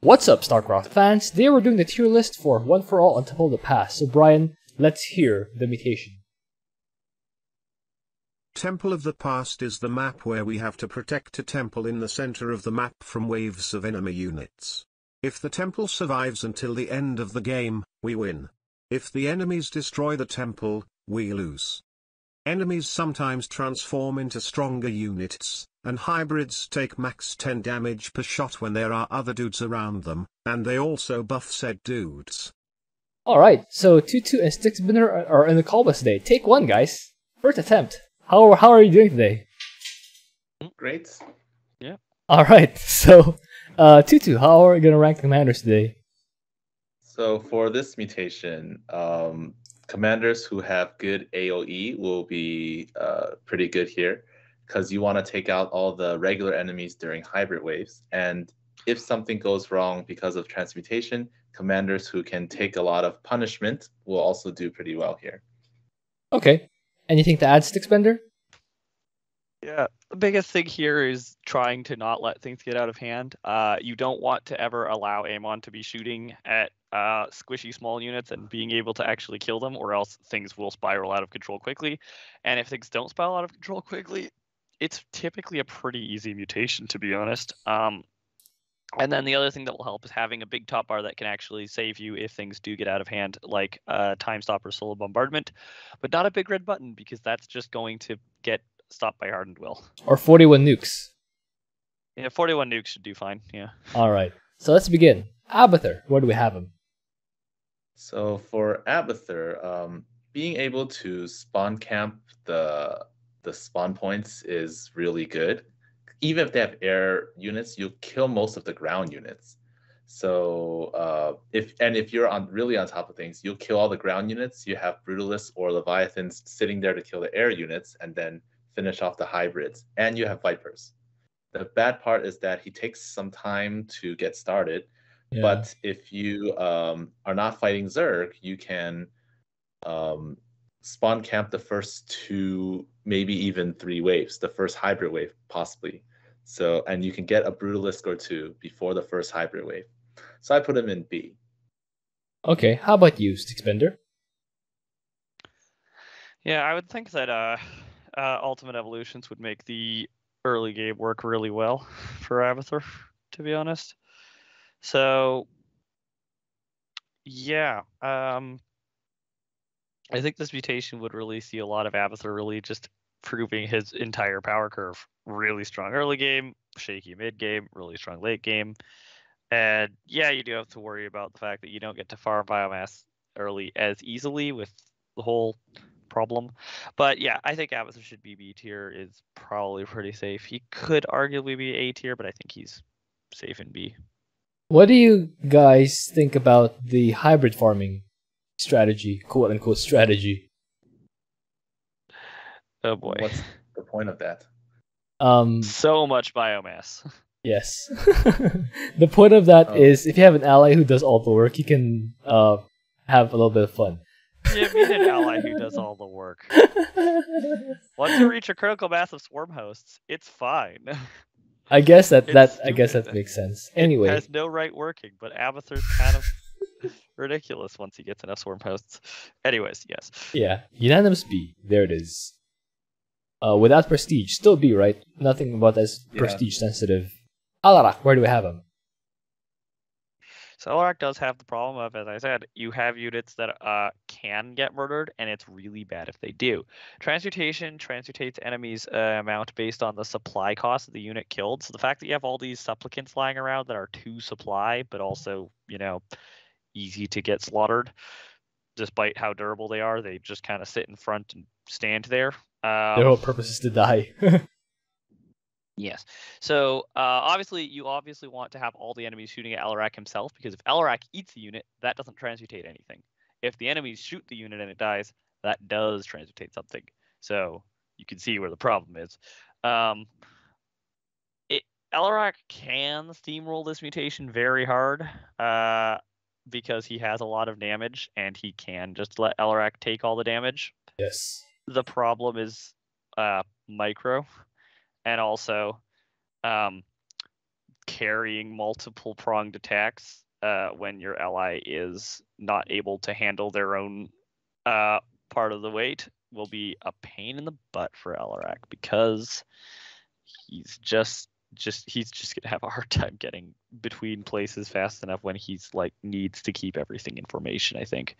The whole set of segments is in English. What's up, StarCraft fans? Today we're doing the tier list for One for All on Temple of the Past. So Brian, let's hear the mutation. Temple of the Past is the map where we have to protect a temple in the center of the map from waves of enemy units. If the temple survives until the end of the game, we win. If the enemies destroy the temple, we lose. Enemies sometimes transform into stronger units, and hybrids take max 10 damage per shot when there are other dudes around them, and they also buff said dudes. Alright, so Tutu and Sticksbender are in the call bus today. Take one, guys. First attempt. How are you doing today? Great. Yeah. Alright, so Tutu, how are you going to rank commanders today? So for this mutation, commanders who have good AoE will be pretty good here, because you want to take out all the regular enemies during hybrid waves. And if something goes wrong because of transmutation, commanders who can take a lot of punishment will also do pretty well here. Okay. Anything to add, Sticksbender? Yeah, the biggest thing here is trying to not let things get out of hand. You don't want to ever allow Amon to be shooting at squishy small units and being able to actually kill them, or else things will spiral out of control quickly. And if things don't spiral out of control quickly, it's typically a pretty easy mutation, to be honest. And then the other thing that will help is having a big top bar that can actually save you if things do get out of hand, like Time Stop or Solo Bombardment, but not a big red button, because that's just going to get stopped by Hardened Will. Or 41 nukes. Yeah, 41 nukes should do fine, yeah. Alright, so let's begin. Abathur, where do we have him? So for Abathur, being able to spawn camp the spawn points is really good. Even if they have air units, you'll kill most of the ground units. So if you're really on top of things, you'll kill all the ground units. You have Brutalists or Leviathans sitting there to kill the air units and then finish off the hybrids. And you have Vipers. The bad part is that he takes some time to get started. Yeah. But if you are not fighting Zerg, you can spawn camp the first two, maybe even three waves, the first hybrid wave possibly. So, and you can get a Brutalist or two before the first hybrid wave. So I put him in B. Okay, how about you, Sticksbender? Yeah, I would think that Ultimate Evolutions would make the early game work really well for Abathur, to be honest. So, yeah, I think this mutation would really see a lot of Abathur really just proving his entire power curve. Really strong early game, shaky mid game, really strong late game. And yeah, you do have to worry about the fact that you don't get to farm biomass early as easily with the whole problem. But yeah, I think Abathur should be B tier, is probably pretty safe. He could arguably be A tier, but I think he's safe in B. What do you guys think about the hybrid farming strategy, quote-unquote strategy? Oh boy. What's the point of that? So much biomass. Yes. The point of that is if you have an ally who does all the work, you can have a little bit of fun. Yeah, you need an ally who does all the work. Once you reach a critical mass of swarm hosts, it's fine. I guess that makes sense. Anyway, it has no right working, but Abathur's kind of ridiculous once he gets enough swarm posts. Anyways, yes. Yeah, unanimous B. There it is. Without prestige, still B, right? Nothing about as prestige sensitive. Alarak, where do we have him? So Alarak does have the problem of, as I said, you have units that can get murdered, and it's really bad if they do. Transmutation transmutates enemies' amount based on the supply cost of the unit killed. So the fact that you have all these supplicants lying around that are too supply, but also, you know, easy to get slaughtered, despite how durable they are, they just kind of sit in front and stand there. Their whole purpose is to die. Yes. So you obviously want to have all the enemies shooting at Alarak himself, because if Alarak eats the unit, that doesn't transmutate anything. If the enemies shoot the unit and it dies, that does transmutate something. So you can see where the problem is. Alarak can steamroll this mutation very hard because he has a lot of damage and he can just let Alarak take all the damage. Yes. The problem is micro. And also, carrying multiple pronged attacks when your ally is not able to handle their own part of the weight will be a pain in the butt for Alarak, because he's just gonna have a hard time getting between places fast enough when he's like needs to keep everything in formation. I think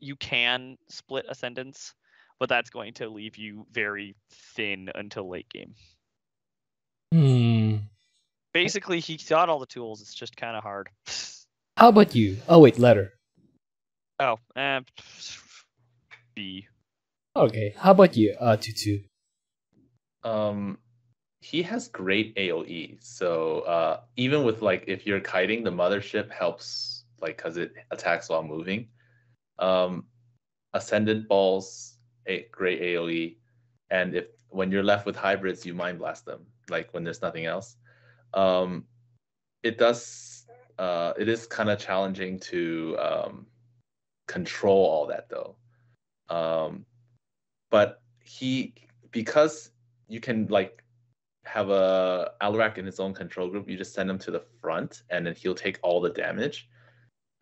you can split Ascendance, but that's going to leave you very thin until late game. Basically, he's got all the tools. It's just kind of hard. How about you? Oh wait, letter. Oh, B. Okay. How about you, Tutu? He has great AOE, so even with like if you're kiting, the mothership helps like because it attacks while moving. Ascendant balls, a great AOE, and if when you're left with hybrids, you mind blast them like when there's nothing else. It does. It is kind of challenging to control all that though, but he because you can like have a Alarak in his own control group, you just send him to the front and then he'll take all the damage.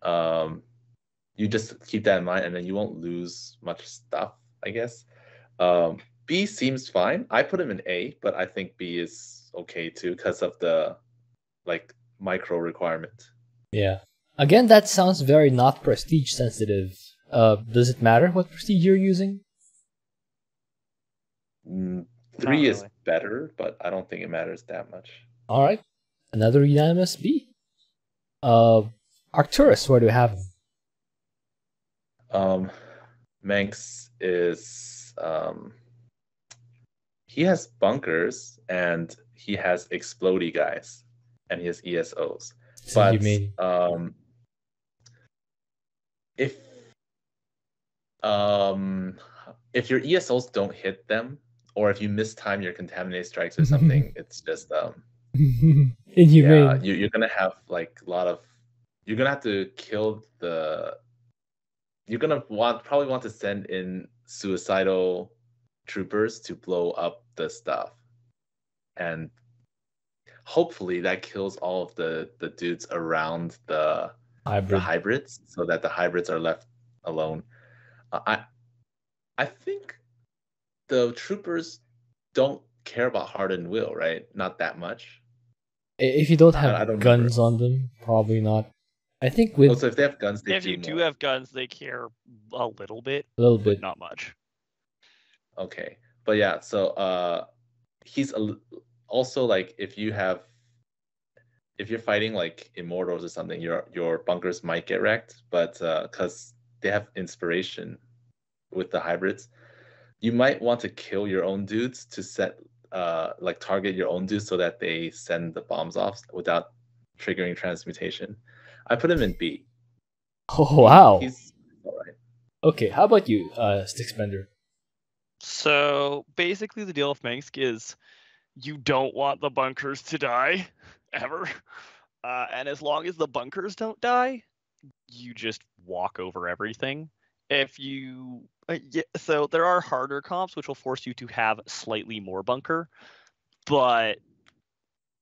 You just keep that in mind and then you won't lose much stuff, I guess. B seems fine. I put him in A, but I think B is okay too because of the like micro requirement. Yeah. Again, that sounds very not prestige sensitive. Does it matter what prestige you're using? 3 is better, but I don't think it matters that much. All right. Another unanimous B. Arcturus, where do we have him? Mengsk is... he has Bunkers, and he has Explodey guys, and he has ESOs. So but, you mean... if your ESOs don't hit them, or if you mistime your contaminate strikes or something, it's just inhumane. You're gonna have like a lot of. You're gonna have to kill the. You're gonna probably want to send in suicidal troopers to blow up the stuff, and hopefully that kills all of the dudes around the hybrids, so that the hybrids are left alone. I think. The troopers don't care about Hardened Will, right? Not that much. If you don't have guns on them, probably not. I think with... Also, if they have guns, they do have guns, they care a little bit. A little bit. Not much. Okay. But yeah, so he's also like, if you're fighting like Immortals or something, your Bunkers might get wrecked, but because they have Inspiration with the hybrids. You might want to kill your own dudes to set, like target your own dudes so that they send the bombs off without triggering Transmutation. I put him in B. Oh, wow. He's all right. Okay, how about you, Sticksbender? So basically, the deal with Mengsk is you don't want the Bunkers to die ever. And as long as the Bunkers don't die, you just walk over everything. If you yeah, so there are harder comps which will force you to have slightly more Bunker, but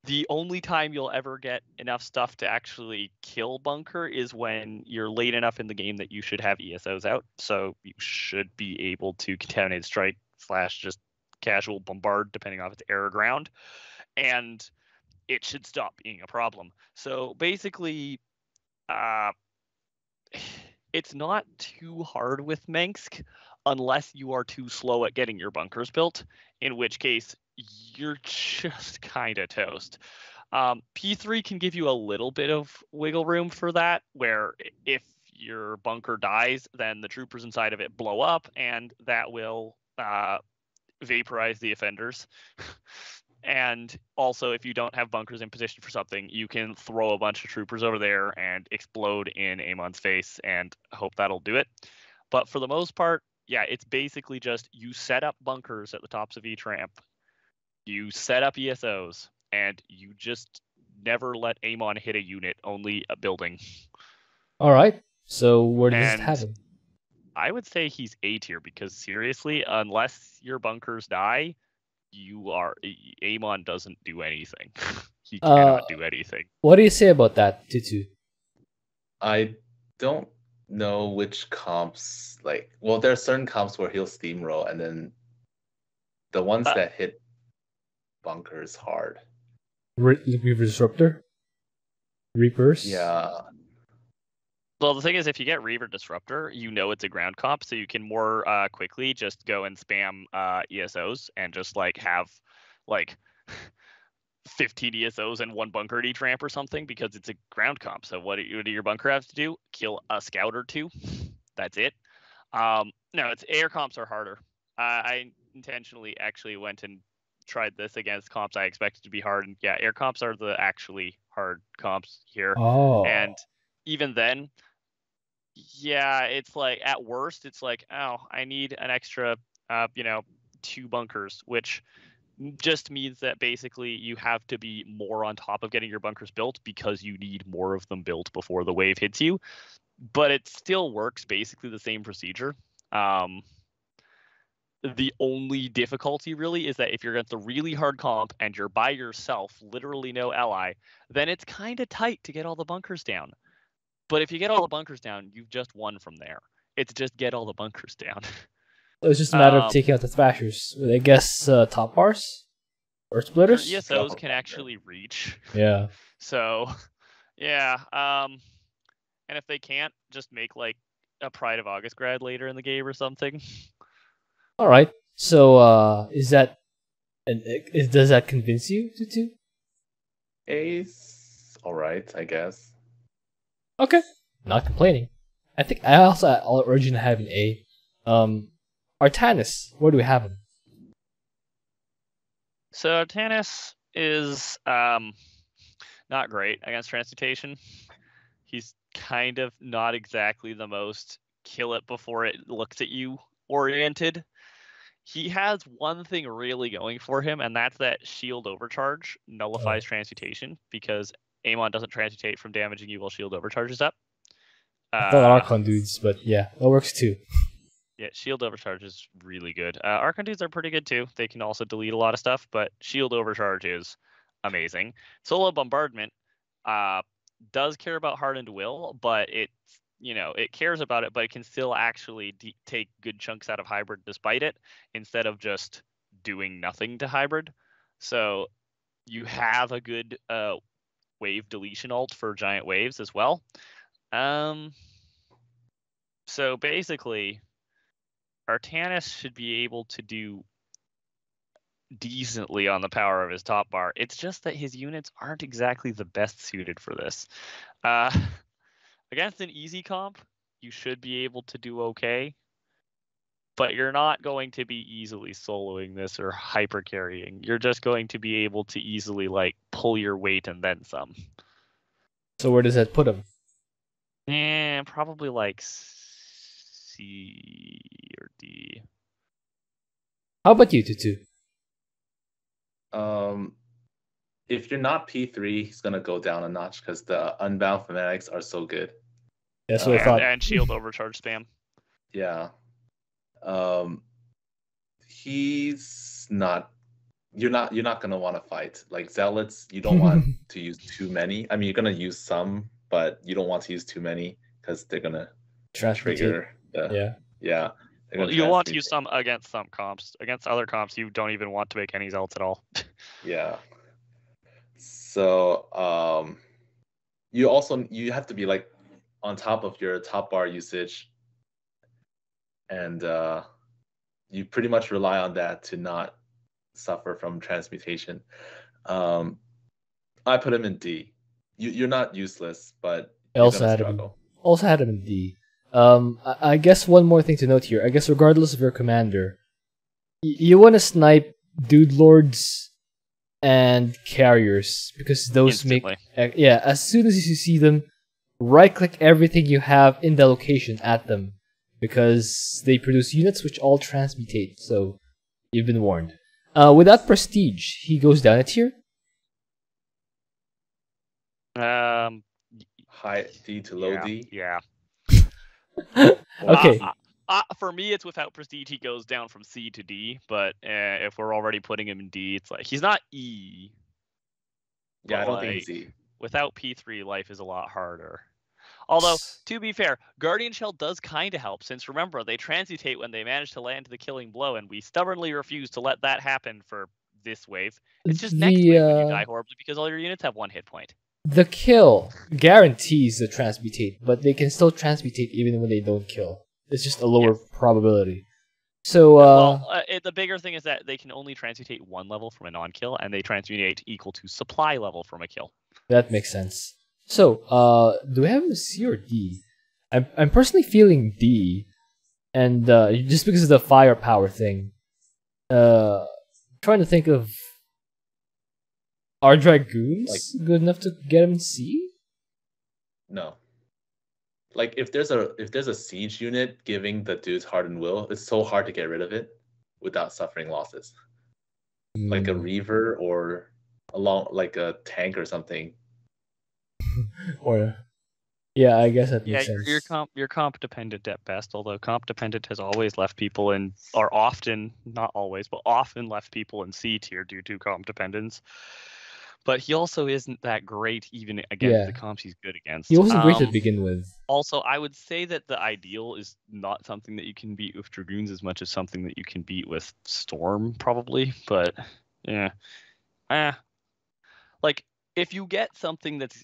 the only time you'll ever get enough stuff to actually kill Bunker is when you're late enough in the game that you should have ESOs out. So you should be able to contaminate strike / just casual bombard depending on if it's air or ground, and it should stop being a problem. So basically, it's not too hard with Mengsk unless you are too slow at getting your Bunkers built, in which case you're just kind of toast. P3 can give you a little bit of wiggle room for that, where if your Bunker dies, then the troopers inside of it blow up, and that will vaporize the offenders. And also, if you don't have Bunkers in position for something, you can throw a bunch of troopers over there and explode in Amon's face and hope that'll do it. But for the most part, yeah, it's basically just you set up Bunkers at the tops of each ramp. You set up ESOs, and you just never let Amon hit a unit, only a building. All right. So where does this happen? I would say he's A tier because, seriously, unless your Bunkers die... Amon doesn't do anything. He cannot do anything. What do you say about that, Tutu? I don't know which comps, like, well, there are certain comps where he'll steamroll, and then the ones that hit bunkers hard. Reaver Disruptor? Reapers? Yeah. Well, the thing is, if you get Reaver Disruptor, you know it's a ground comp, so you can more quickly just go and spam ESOs and just, like, have, like, 15 ESOs and one bunker detramp or something, because it's a ground comp. So what do your bunker have to do? Kill a scout or two. That's it. No, it's air comps are harder. I intentionally actually went and tried this against comps I expected to be hard, and yeah, air comps are the actually hard comps here. Oh. And even then, yeah, it's like at worst, it's like, oh, I need an extra, you know, 2 bunkers, which just means that basically you have to be more on top of getting your bunkers built because you need more of them built before the wave hits you. But it still works basically the same procedure. The only difficulty really is that if you're at the really hard comp and you're by yourself, literally no ally, then it's kind of tight to get all the bunkers down. But if you get all the bunkers down, you've just won from there. It's just get all the bunkers down. It's just a matter of taking out the Thrashers. I guess top bars? Or splitters? ESOs can actually reach. Yeah. So, yeah. And if they can't, just make like a Pride of August grad later in the game or something. Alright. So, is that... does that convince you, Tutu? It's alright, I guess. Okay. Not complaining. I think I also originally have an A. Artanis, where do we have him? So Artanis is not great against Transmutation. He's kind of not exactly the most kill it before it looks at you oriented. He has one thing really going for him, and that's that Shield Overcharge nullifies Transmutation, because Amon doesn't transmutate from damaging you while Shield Overcharge is up. I thought Archon dudes, but yeah, that works too. Yeah, Shield Overcharge is really good. Archon dudes are pretty good too. They can also delete a lot of stuff, but Shield Overcharge is amazing. Solo Bombardment does care about Hardened Will, but it, you know, it cares about it, but it can still actually take good chunks out of Hybrid despite it, instead of just doing nothing to Hybrid. So you have a good wave deletion ult for giant waves as well. So basically, Artanis should be able to do decently on the power of his top bar. It's just that his units aren't exactly the best suited for this. Against an easy comp, you should be able to do okay, but you're not going to be easily soloing this or hyper carrying. You're just going to be able to easily like pull your weight and then some. So where does that put him? Probably like C or D. How about you, Tutu? If you're not P3, he's gonna go down a notch because the Unbound Fanatics are so good. That's what I thought. And Shield Overcharge spam. Yeah. He's not. You're not gonna want to fight like Zealots. You don't want to use too many. I mean, you're gonna use some, but you don't want to use too many because they're gonna trigger. Yeah. Well, you want to use some against some comps. Against other comps, you don't even want to make any zelts at all. Yeah. So you have to be like on top of your top bar usage, and you pretty much rely on that to not suffer from Transmutation. I put him in D. You're not useless, but I also had him in D. I guess one more thing to note here. I guess regardless of your commander, you want to snipe dude lords and carriers, because those instantly make... Yeah, as soon as you see them, right-click everything you have in the location at them, because they produce units which all transmutate, so you've been warned. Without prestige, he goes down a tier. High D to low D? Yeah. Okay. For me, it's without prestige. He goes down from C to D, but if we're already putting him in D, it's like he's not E. Yeah, but I don't think it's easy. Without P3, life is a lot harder. Although, to be fair, Guardian Shell does kind of help, since remember, they transmutate when they manage to land the killing blow, and we stubbornly refuse to let that happen for this wave. It's just next wave when you die horribly because all your units have 1 hit point. The kill guarantees the transmutate, but they can still transmutate even when they don't kill. It's just a lower probability. So the bigger thing is that they can only transmutate 1 level from a non-kill, and they transmutate equal to supply level from a kill. That makes sense. So, do we have a C or D? I'm personally feeling D, and just because of the firepower thing. I'm trying to think of, are Dragoons like good enough to get him C? No. Like if there's a siege unit giving the dudes Hardened Will, it's so hard to get rid of it without suffering losses. Mm. Like a Reaver or like a tank or something. Or yeah, I guess that makes sense. You're comp dependent at best, although comp dependent has always left people in, or often, not always, but often left people in C tier due to comp dependence. But he also isn't that great even against the comps he's good against. He wasn't great to begin with. Also, I would say that the ideal is not something that you can beat with Dragoons as much as something that you can beat with Storm, probably. But yeah, like if you get something that's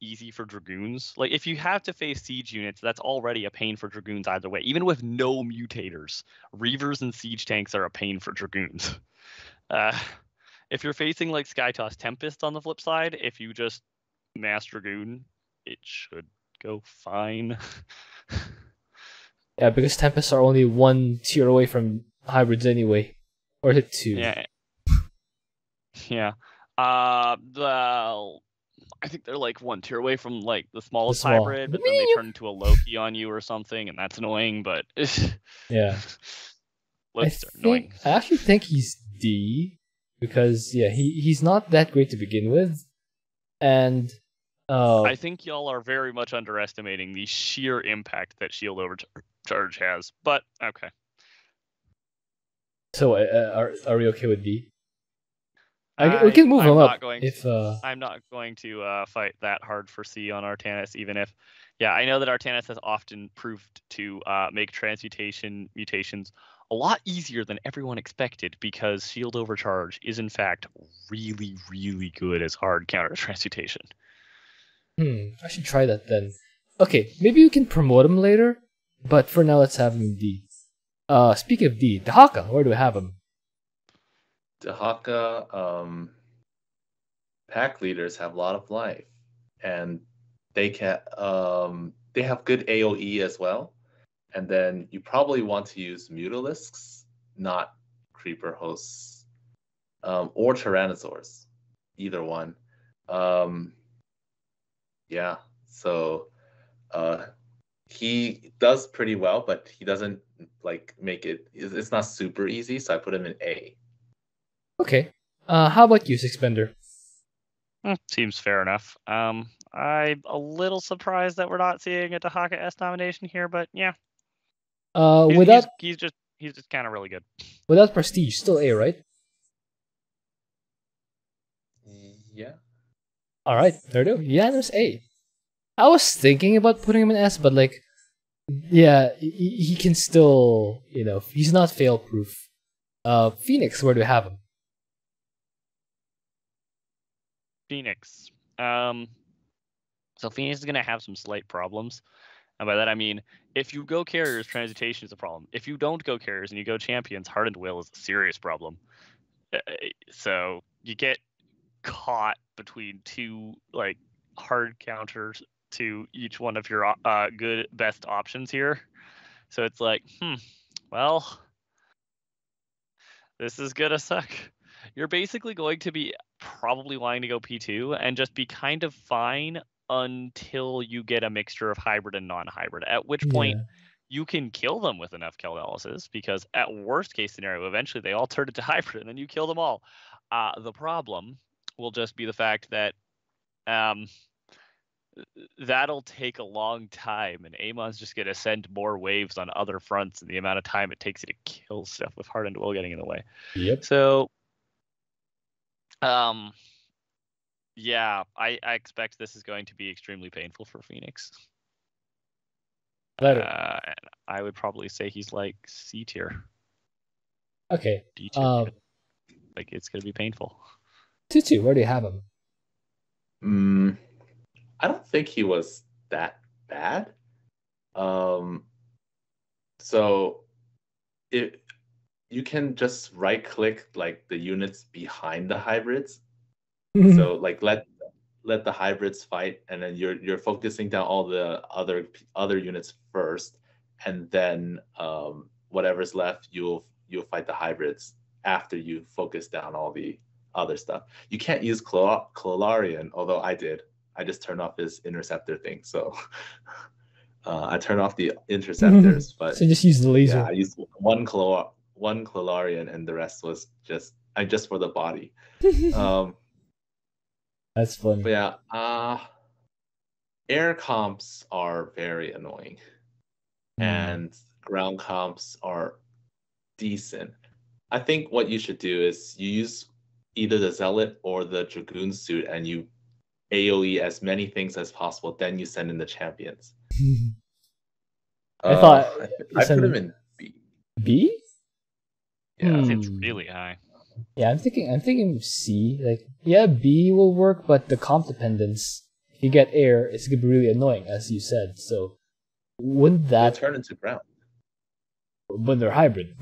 easy for Dragoons. Like, if you have to face siege units, that's already a pain for Dragoons either way. Even with no mutators, Reavers and siege tanks are a pain for Dragoons. If you're facing, like, Skytoss Tempest on the flip side, if you just mass Dragoon, it should go fine. Yeah, because Tempests are only 1 tier away from hybrids anyway. Or hit 2. Yeah. Yeah. I think they're like 1 tier away from like the smallest hybrid, but then they turn into a Loki on you or something, and that's annoying. But yeah, I actually think he's D because he's not that great to begin with, and I think y'all are very much underestimating the sheer impact that Shield Overcharge has. But okay, so are we okay with D? We can move him up. I'm not going to fight that hard for C on Artanis, even if... Yeah, I know that Artanis has often proved to make transmutation mutations a lot easier than everyone expected, because Shield Overcharge is, in fact, really, really good as hard counter-transmutation. I should try that then. Okay, maybe we can promote him later, but for now, let's have him in D. Speaking of D, Dehaka, where do we have him? Dehaka, pack leaders have a lot of life, and they can they have good AOE as well. And then you probably want to use Mutalisks, not Creeper Hosts, or Tyrannosaurs, either one. Yeah, so he does pretty well, but he doesn't like make it. It's not super easy, so I put him in A. Okay. How about you, Sticksbender? Seems fair enough. I'm a little surprised that we're not seeing a Dehaka S nomination here, but yeah. He's just kind of really good. Without prestige, still A, right? Yeah. All right, there we go. Yeah, there's A. I was thinking about putting him in S, but like, yeah, he can still, you know, he's not fail-proof. Phoenix, where do we have him? Phoenix. So Phoenix is going to have some slight problems. And by that I mean, if you go Carriers, Transmutation is a problem. If you don't go Carriers and you go Champions, Hardened Will is a serious problem. So you get caught between 2 like hard counters to each one of your good best options here. So it's like, well, this is going to suck. You're basically going to be probably wanting to go P2 and just be kind of fine until you get a mixture of hybrid and non-hybrid, at which point you can kill them with enough catalysis, because at worst case scenario, eventually they all turn into hybrid and then you kill them all. The problem will just be the fact that that'll take a long time, and Amon's just going to send more waves on other fronts and the amount of time it takes you to kill stuff with Hardened Will getting in the way. Yep. So Yeah, I expect this is going to be extremely painful for Phoenix. I would probably say he's like C tier. Okay. D tier. Like it's going to be painful. Tutu, where do you have him? I don't think he was that bad. So it, you can just right click like the units behind the hybrids. Mm-hmm. So like let the hybrids fight, and then you're focusing down all the other units first, and then whatever's left you'll fight the hybrids after you focus down all the other stuff. You can't use Clarion, although I did. I just turned off his interceptor thing, so I turned off the interceptors. Mm-hmm. But so just use the laser. Yeah, I used one Clarion, and the rest was just for the body. That's funny. But yeah, air comps are very annoying, and ground comps are decent. I think what you should do is you use either the Zealot or the Dragoon suit, and you AoE as many things as possible. Then you send in the champions. I put him in B. B? Yeah, it's really high. Yeah, I'm thinking C. Like, yeah, B will work, but the comp dependence. If you get air, it's gonna be really annoying, as you said. So, wouldn't that turn into ground? But they're hybrid.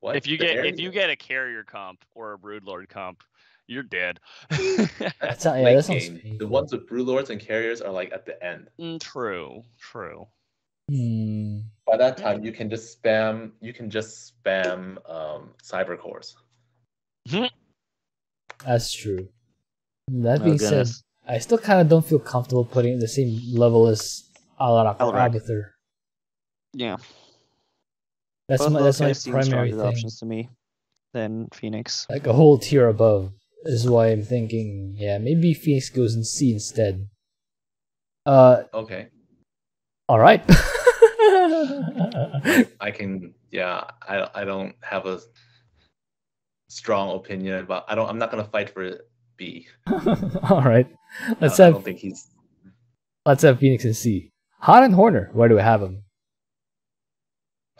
What? If you get a carrier comp or a broodlord comp, you're dead. That's not, yeah, that sounds painful. The ones with broodlords and carriers are like at the end. True. By that time, you can just spam cyber cores. That's true. That being said, I still kind of don't feel comfortable putting it in the same level as Alarak or Abathur. Yeah, that's my primary thing. Options to me than Phoenix. Like a whole tier above is why I'm thinking. Yeah, maybe Phoenix goes in C instead. Okay. All right. I can. Yeah, I don't have a strong opinion about. I'm not gonna fight for B. All right. I don't think he's. Let's have Phoenix in C. Han and Horner. Where do we have him?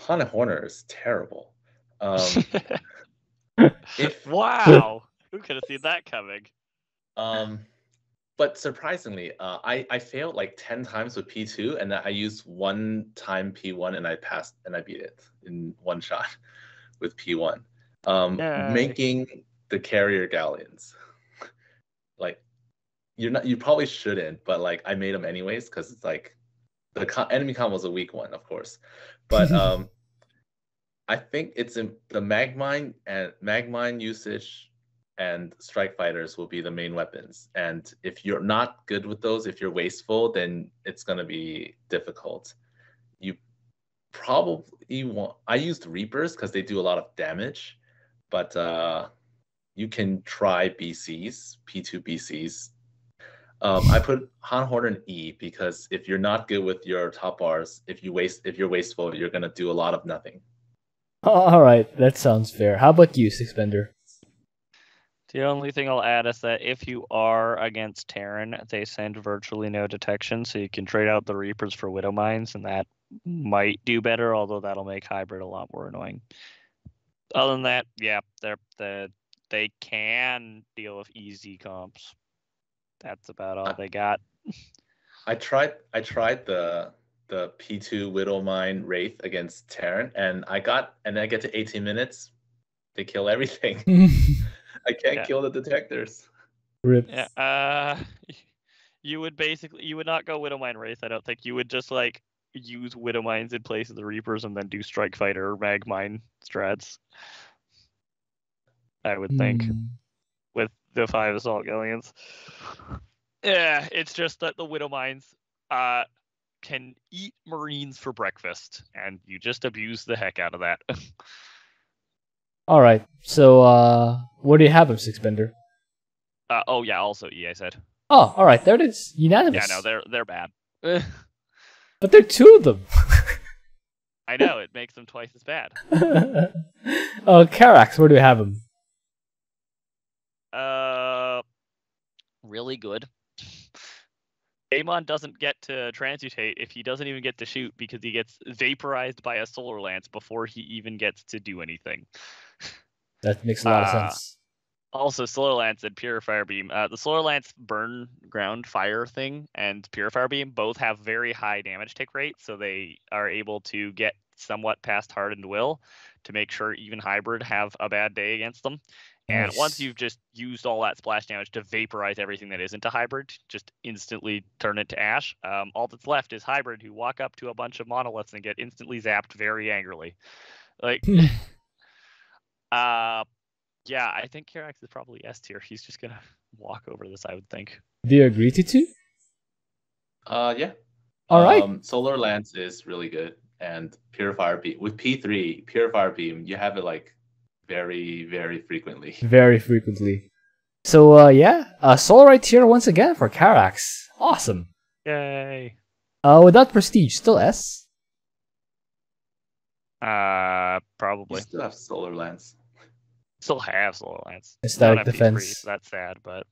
Han and Horner is terrible. Wow. Who could have seen that coming? But surprisingly, I failed like 10 times with P2, and I used one time P1, and I passed, and I beat it in one shot with P1, making the carrier galleons. Like, you probably shouldn't, but like I made them anyways because it's like the enemy combo was a weak one, of course. But I think it's in the magmine usage. And strike fighters will be the main weapons. And if you're not good with those, if you're wasteful, then it's going to be difficult. You probably want... I used Reapers because they do a lot of damage. But you can try BCs, P2 BCs. I put Han Horner in E because if you're not good with your top bars, if you're wasteful, you're going to do a lot of nothing. All right, that sounds fair. How about you, Sticksbender? The only thing I'll add is that if you are against Terran, they send virtually no detection, so you can trade out the Reapers for Widow Mines, and that might do better, although that'll make Hybrid a lot more annoying. Other than that, yeah, they can deal with easy comps. That's about all they got. I tried the P2 Widow Mine Wraith against Terran, and I get to 18 minutes. They kill everything. I can't kill the detectors. Rip. Yeah, you would not go Widow Mine Wraith, I don't think. You would just like use Widow Mines in place of the Reapers and then do Strike Fighter or Mag Mine strats. I would think. With the 5 assault galleons. Yeah, it's just that the Widow Mines can eat Marines for breakfast, and you just abuse the heck out of that. All right, so where do you have him, Sticksbender? Oh yeah, also E. I said. Oh, all right, there it is, unanimous. Yeah, no, they're bad. But there are 2 of them. I know it makes them twice as bad. Karax, where do you have him? really good. Amon doesn't get to transmutate if he doesn't even get to shoot, because he gets vaporized by a solar lance before he even gets to do anything. That makes a lot of sense. Also, Solar Lance and Purifier Beam. The Solar Lance burn ground fire thing and Purifier Beam both have very high damage tick rates, so they are able to get somewhat past Hardened Will to make sure even Hybrid have a bad day against them. And nice. Once you've just used all that splash damage to vaporize everything that isn't a Hybrid, just instantly turn it to ash. All that's left is Hybrid, who walk up to a bunch of monoliths and get instantly zapped very angrily. Like, yeah, I think Karax is probably S tier. He's just going to walk over this, I would think. Do you agree, Tutu? Yeah. All right. Solar Lance is really good. And Purifier Beam. With P3, Purifier Beam, you have it like very, very frequently. Very frequently. So, yeah. Solarite tier once again for Karax. Awesome. Yay. Without Prestige, still S? Probably. You still have Solar Lance. Still have Solar Lance. Static defense. Free, so that's sad, but...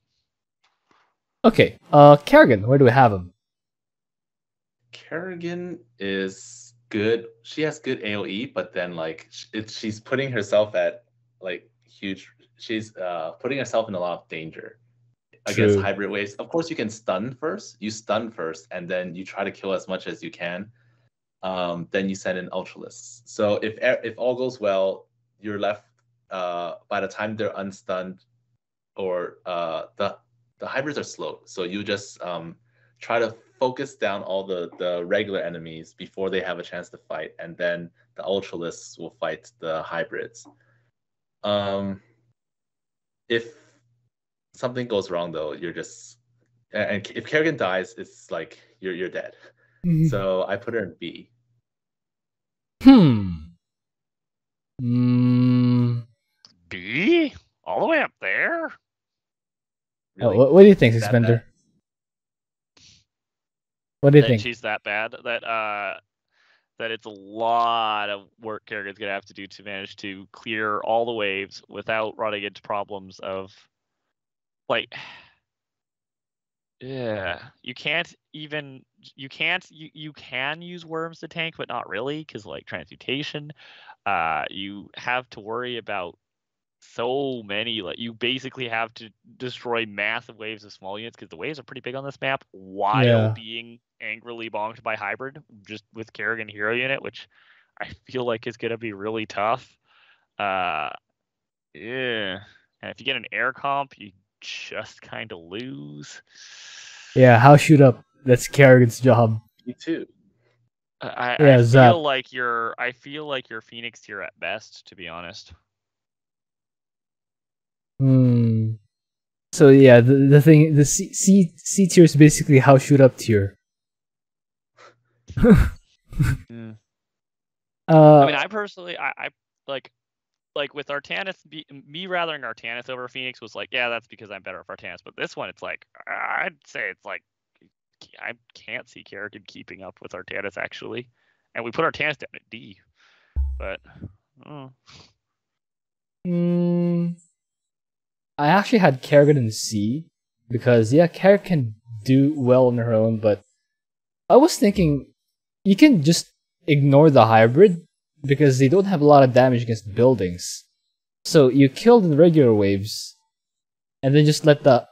Okay, Kerrigan, where do we have him? Kerrigan is good. She has good AoE, but then, like, she's putting herself at, like, huge... She's putting herself in a lot of danger against hybrid waves. Of course, you can stun first. You stun first, and then you try to kill as much as you can. Then you send in Ultralists. So if all goes well, you're left... by the time they're unstunned, or the hybrids are slow, so you just try to focus down all the regular enemies before they have a chance to fight, and then the ultralists will fight the hybrids. If something goes wrong, though, you're just and if Kerrigan dies, it's like you're dead. Mm-hmm. So I put her in B. B? All the way up there? Really? Oh, what do you think, Sticksbender? What do you think? She's that bad that that it's a lot of work Kerrigan's gonna have to do to manage to clear all the waves without running into problems of like, yeah, you can use worms to tank, but not really, because like transmutation, you have to worry about so many, like you basically have to destroy massive waves of small units because the waves are pretty big on this map while being angrily bonked by hybrid just with Kerrigan hero unit, which I feel like is gonna be really tough. Yeah, and if you get an air comp, you just kind of lose. Yeah, how shoot up? That's Kerrigan's job. Me too. I feel like you're Phoenix tier at best, to be honest. So yeah, the thing, the C tier is basically how shoot up tier. Yeah. I mean, I personally, I like with Artanis, me rathering Artanis over Phoenix was like, yeah, that's because I'm better at Artanis. But this one, it's like, I'd say it's like, I can't see Kerrigan keeping up with Artanis actually, and we put Artanis down at D, but. I actually had Kerrigan in C because yeah, Kerrigan can do well on her own, but I was thinking you can just ignore the hybrid because they don't have a lot of damage against buildings. So you kill the regular waves, and then just let the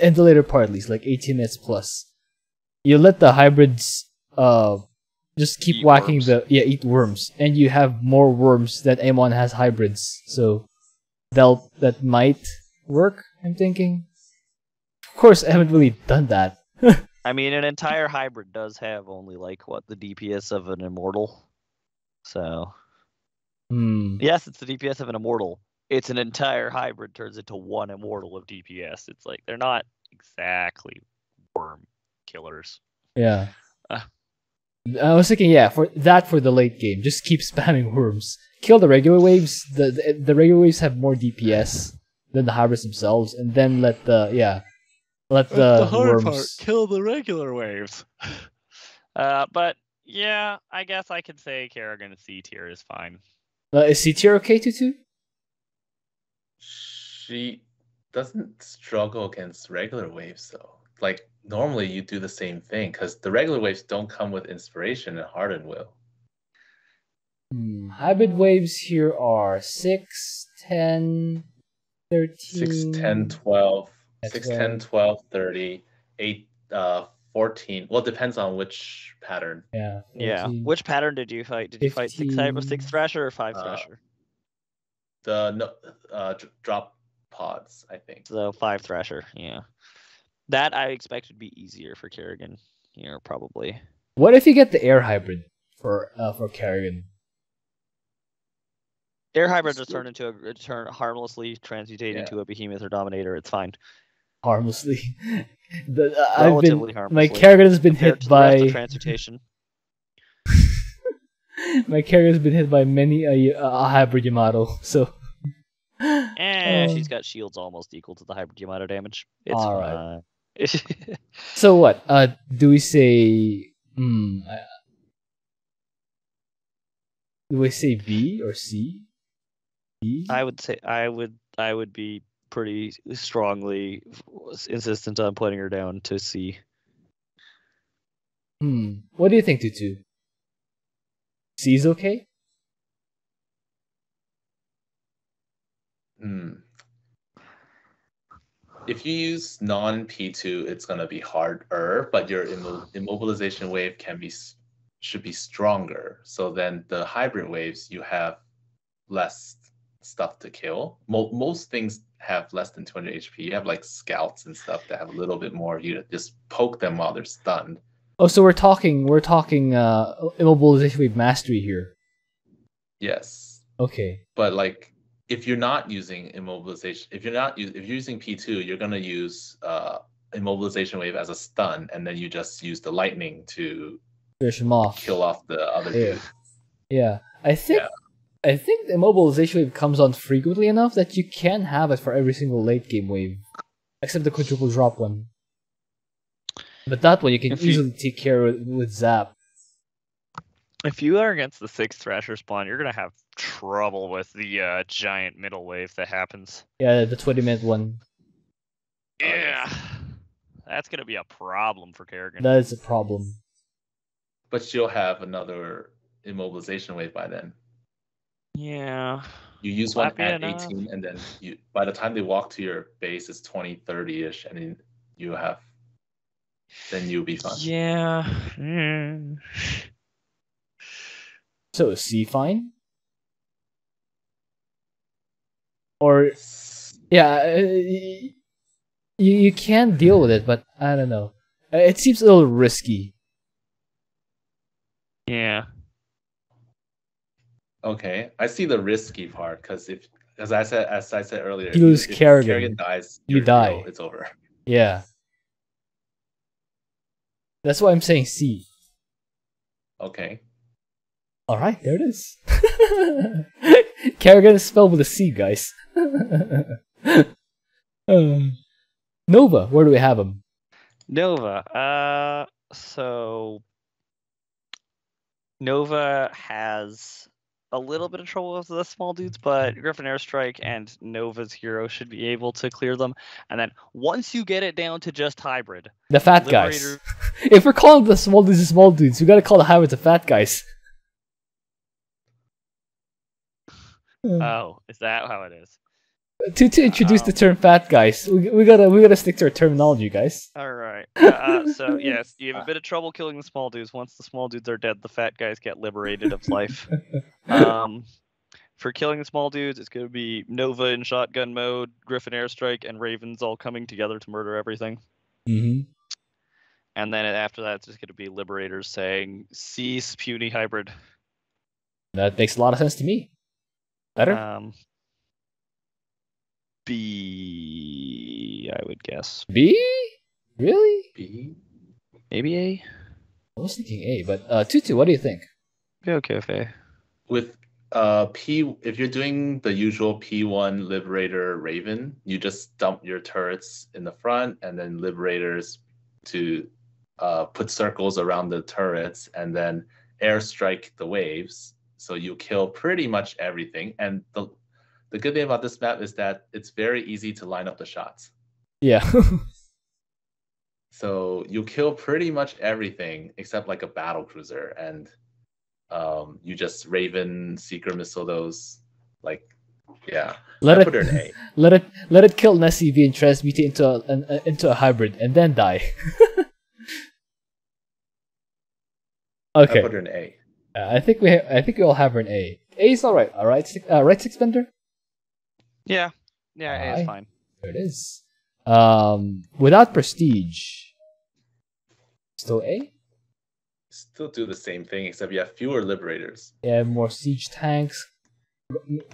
in the later part at least, like 18 minutes plus, you let the hybrids just keep whacking worms. Eat worms, and you have more worms that Amon has hybrids, so. That might work, I'm thinking. Of course, I haven't really done that. I mean, an entire hybrid does have only, like, what, the DPS of an immortal? So... Yes, it's the DPS of an immortal. It's an entire hybrid turns into one immortal of DPS. It's like, they're not exactly worm killers. Yeah. I was thinking, yeah, for the late game. Just keep spamming worms. Kill the regular waves. The regular waves have more DPS than the hybrids themselves, and then let the That's the hard part. Kill the regular waves. But yeah, I guess I could say Kerrigan C tier is fine. Is C tier okay, Tutu? She doesn't struggle against regular waves, though. Like, normally you do the same thing, because the regular waves don't come with Inspiration and Hardened Will. Hmm. Hybrid waves here are 6, 10, 13... 6, 10, 12, 6, 10, 12, 30, 8, 14. Well, it depends on which pattern. Yeah. 14, yeah. Which pattern did you fight? Did you 15, fight 6 Thrasher or 5 Thrasher? Drop pods, I think. So 5 Thrasher, yeah. That I expect would be easier for Kerrigan here, probably. What if you get the air hybrid for Kerrigan? Air hybrid just turn into a harmlessly transmutate into a behemoth or dominator. It's fine. Harmlessly, my Kerrigan has been hit by transmutation. My Kerrigan has been hit by many a hybrid Yamato, so. She's got shields almost equal to the hybrid Yamato damage. It's all right. So what? Do we say? Do we say B or C? B? I would say I would be pretty strongly insistent on putting her down to C. What do you think, Tutu? C is okay. If you use non-P2, it's gonna be harder, but your immobilization wave should be stronger. So then the hybrid waves, you have less stuff to kill. Most things have less than 200 HP. You have like scouts and stuff that have a little bit more. You just poke them while they're stunned. Oh, so we're talking immobilization wave mastery here. Yes. Okay. But like, if you're not using immobilization, if you're using P2, you're gonna use immobilization wave as a stun, and then you just use the lightning to kill off the other dude. Yeah, I think the immobilization wave comes on frequently enough that you can have it for every single late game wave, except the quadruple drop one. But that one you can easily take care of with zap. If you are against the 6 Thrasher spawn, you're gonna have trouble with the giant middle wave that happens. Yeah, the 20-minute one. Yeah, that's gonna be a problem for Kerrigan. That is a problem. But she'll have another immobilization wave by then. Yeah. You use one at 18, and then by the time they walk to your base, it's 20, 30-ish, and then you'll be fine. Yeah. Mm. So is C fine? Or yeah, you can deal with it, but I don't know. It seems a little risky. Yeah. Okay, I see the risky part because as I said earlier, you lose Kerrigan dies, you die. It's over. Yeah. That's why I'm saying C. Okay. All right, there it is. Kerrigan is spelled with a C, guys. Nova, where do we have him? Nova. So Nova has a little bit of trouble with the small dudes, but Griffin Airstrike and Nova's hero should be able to clear them. And then once you get it down to just hybrid, the fat guys. If we're calling the small dudes, we gotta call the hybrids the fat guys. Oh, is that how it is? To introduce the term "fat guys," we gotta stick to our terminology, guys. All right. So yes, you have a bit of trouble killing the small dudes. Once the small dudes are dead, the fat guys get liberated of life. For killing the small dudes, it's gonna be Nova in shotgun mode, Griffin Airstrike, and Ravens all coming together to murder everything. Mm-hmm. And then after that, it's just gonna be Liberators saying, "Cease, puny hybrid." That makes a lot of sense to me. Better. B, I would guess. B? Really? B? Maybe A? I was thinking A, but Tutu, what do you think? Be okay with A. With P, if you're doing the usual P1 Liberator Raven, you just dump your turrets in the front and then Liberators to put circles around the turrets and then airstrike the waves. So you kill pretty much everything. And the The good thing about this map is that it's very easy to line up the shots. Yeah. So you kill pretty much everything except like a battle cruiser, and you just Raven, Seeker missile those, like, yeah. Let it kill an SCV and transmute it into a hybrid, and then die. Okay. I put her an A. I think we all have her an A. A is all right. All right, right, Sticksbender. Yeah, yeah, A is fine. There it is. Without prestige, still A. Still do the same thing, except you have fewer liberators. Yeah, more siege tanks,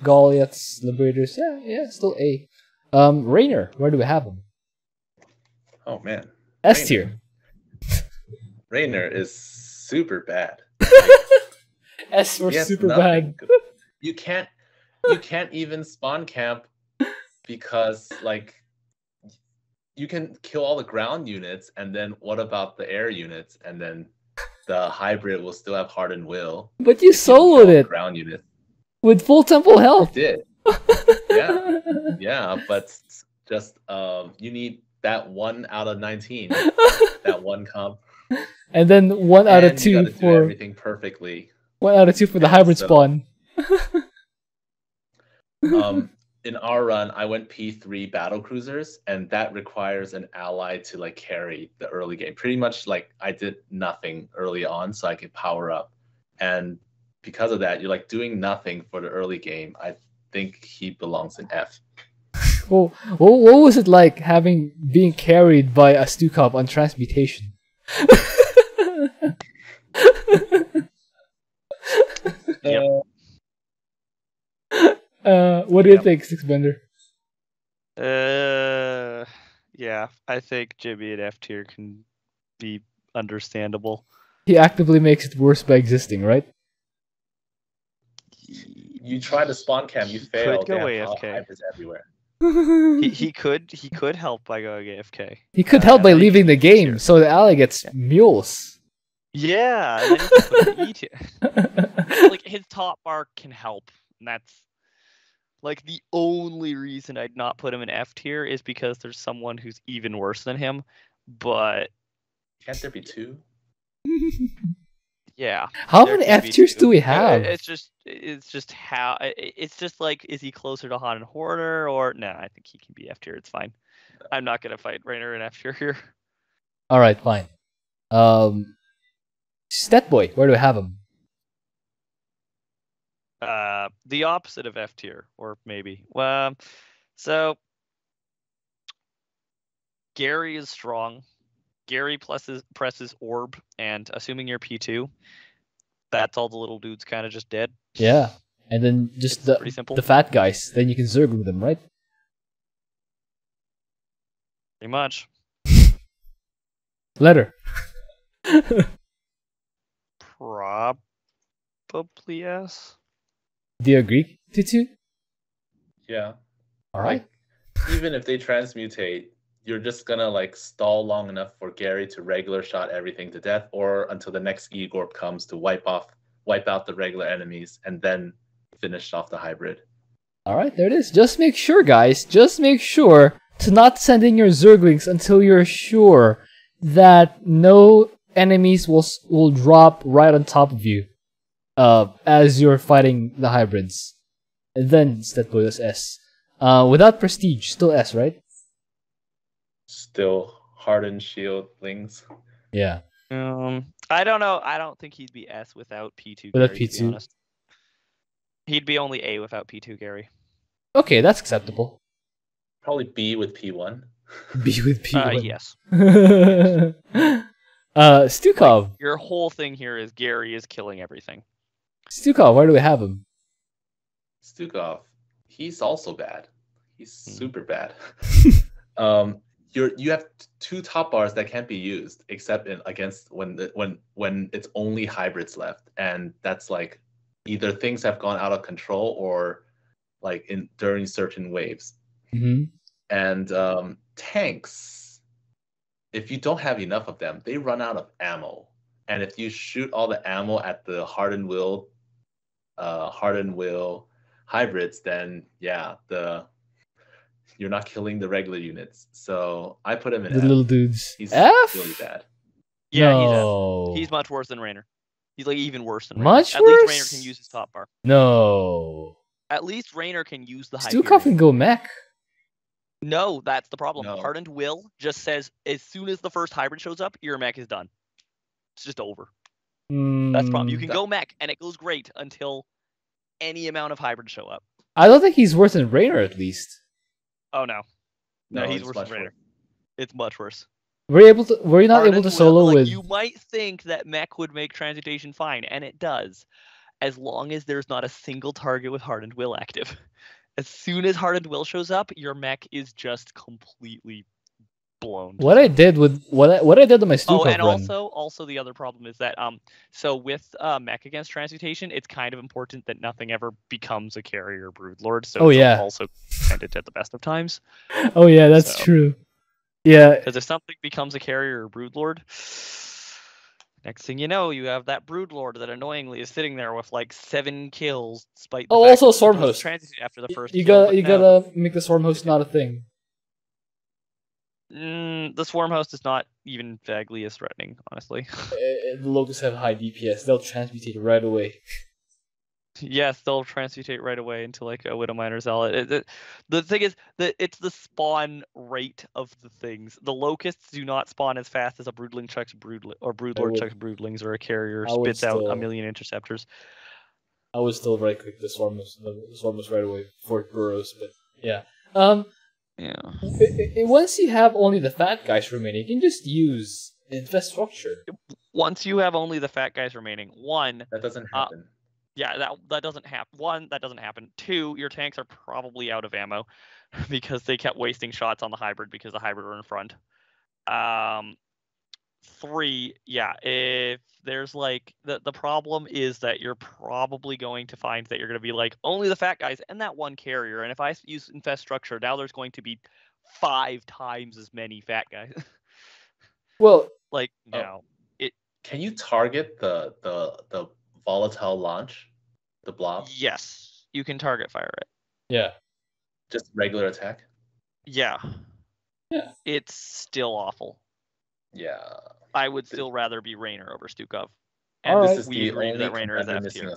Goliaths, liberators. Yeah, yeah, still A. Raynor, where do we have him? Oh man, S tier. Raynor is super bad. S for super bad. You can't even spawn camp, because like you can kill all the ground units, and then what about the air units? And then the hybrid will still have Hardened Will. But you soloed it. Ground unit with full temple health. It did. Yeah, yeah, but just you need that 1 out of 19. That one comp. And then 1 out of 2 for everything perfectly. 1 out of 2 for the hybrid spawn. In our run, I went P3 battle cruisers, and that requires an ally to like carry the early game. Pretty much like I did nothing early on, so I could power up, and because of that, you're like doing nothing for the early game. I think he belongs in F. Well, what was it like being carried by a Stukov on Transmutation? What do you think, Sticksbender? Yeah, I think Jimmy at F tier can be understandable. He actively makes it worse by existing, right? You try to spawn cam, you fail. Go AFK. Everywhere. he could help by going AFK. He could help by leaving the game, so the ally gets mules. Yeah, and then he can put like his top bar can help, and that's like the only reason I'd not put him in F tier is because there's someone who's even worse than him. But can't there be 2? Yeah. How many F tiers do we have? It's just like, is he closer to Han and Horner or no? Nah, I think he can be F tier. It's fine. I'm not gonna fight Raynor in F tier here. All right, fine. Stetboy, where do we have him? The opposite of F tier, or maybe. Well, so Gary is strong. Gary presses orb, and assuming you're P2, that's all the little dudes kind of just dead. Yeah, and then just the fat guys. Then you can zerg with them, right? Pretty much. Letter. Probably yes. Do you agree, Tutu? Yeah. All right. Like, even if they transmutate, you're just gonna like stall long enough for Gary to regular shot everything to death, or until the next E-Gorb comes to wipe out the regular enemies, and then finish off the hybrid. All right, there it is. Just make sure, guys. Just make sure to not send in your Zerglings until you're sure that no enemies will drop right on top of you as you're fighting the hybrids. And then Stetboy was S. Without prestige, still S, right? Still hardened shieldlings. Yeah. I don't know. I don't think he'd be S without P2. Without Gary, P2, to be honest. He'd be only A without P2 Gary. Okay, that's acceptable. Probably B with P1. B with P1. Yes. Stukov. Like, your whole thing here is Gary is killing everything. Stukov, where do we have him? Stukov, he's also bad. He's super bad. You have 2 top bars that can't be used except when it's only hybrids left, and that's like either things have gone out of control or like during certain waves. Mm-hmm. And tanks, if you don't have enough of them, they run out of ammo, and if you shoot all the ammo at the Hardened Will hybrids, then yeah, you're not killing the regular units. So I put him in the F. Little dudes. He's F? Really bad. Yeah, no. He's F. He's much worse than Raynor. He's like even worse than Raynor. Much worse? At least Raynor can use his top bar. No. At least Raynor can use the Hyperion. Stukov can go mech. No, that's the problem. No. Hardened Will just says, as soon as the first hybrid shows up, your mech is done. It's just over. Mm, that's the problem. You can go mech, and it goes great until any amount of hybrids show up. I don't think he's worse than Raynor, at least. Oh, no. No, he's worse than Raynor. It's much worse. Were you not able to solo with... You might think that mech would make Transmutation fine, and it does. As long as there's not a single target with Hardened Will active. As soon as Hardened Will shows up, your mech is just completely blown. What I did with what I did to my Stukov run. Also the other problem is that so with mech against Transmutation, it's kind of important that nothing ever becomes a carrier broodlord. So also send it at the best of times. Oh yeah, that's true. Yeah, because if something becomes a carrier or broodlord, next thing you know, you have that broodlord that annoyingly is sitting there with like 7 kills, despite. Oh, also Swarm Host. After the first, you gotta make the Swarm Host not a thing. The Swarm Host is not even vaguely as threatening, honestly. The Locusts have high DPS; they'll transmutate right away. Yes, they'll transmutate right away into like a Widow Miner Zealot. The thing is that it's the spawn rate of the things. The Locusts do not spawn as fast as a Broodling chucks Broodlord or Broodlord chucks Broodlings, or a Carrier spits out a million Interceptors. I would still right click the Swarmos right away before it burrows, but yeah. Once you have only the fat guys remaining, you can just use Infest Structure. Once you have only the fat guys remaining, that doesn't happen. Yeah, that doesn't happen. One, that doesn't happen. Two, your tanks are probably out of ammo because they kept wasting shots on the hybrid because the hybrid were in front. Three, yeah, if there's like the problem is that you're probably going to find that you're going to be like only the fat guys and that one carrier. And if I use Infest Structure, now there's going to be 5 times as many fat guys. Well, like no, can you target the volatile launch, the blob? Yes, you can target fire it. Yeah, just regular attack. Yeah, it's still awful. Yeah, I would still rather be Raynor over Stukov, and this is we agree that Raynor is F tier.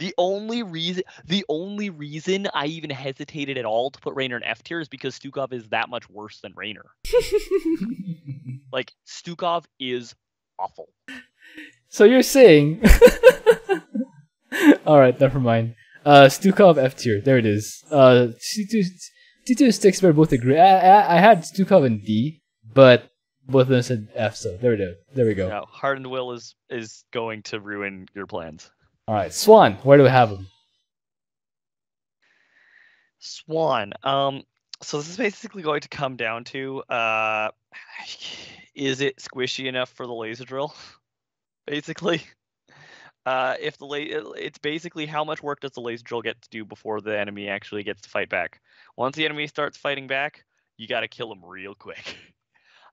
The only reason I even hesitated at all to put Raynor in F tier is because Stukov is that much worse than Raynor. Like Stukov is awful. So you're saying... Alright, never mind. Stukov F tier, there it is. Tutu and Sticksbender both agree. I had Stukov in D, but both of them said F, so there we go. No, Hardened Will is going to ruin your plans. Alright, Swan, where do we have him? Swan, so this is basically going to come down to, is it squishy enough for the laser drill? Basically, if the it's basically how much work does the laser drill get to do before the enemy actually gets to fight back? Once the enemy starts fighting back, you got to kill them real quick.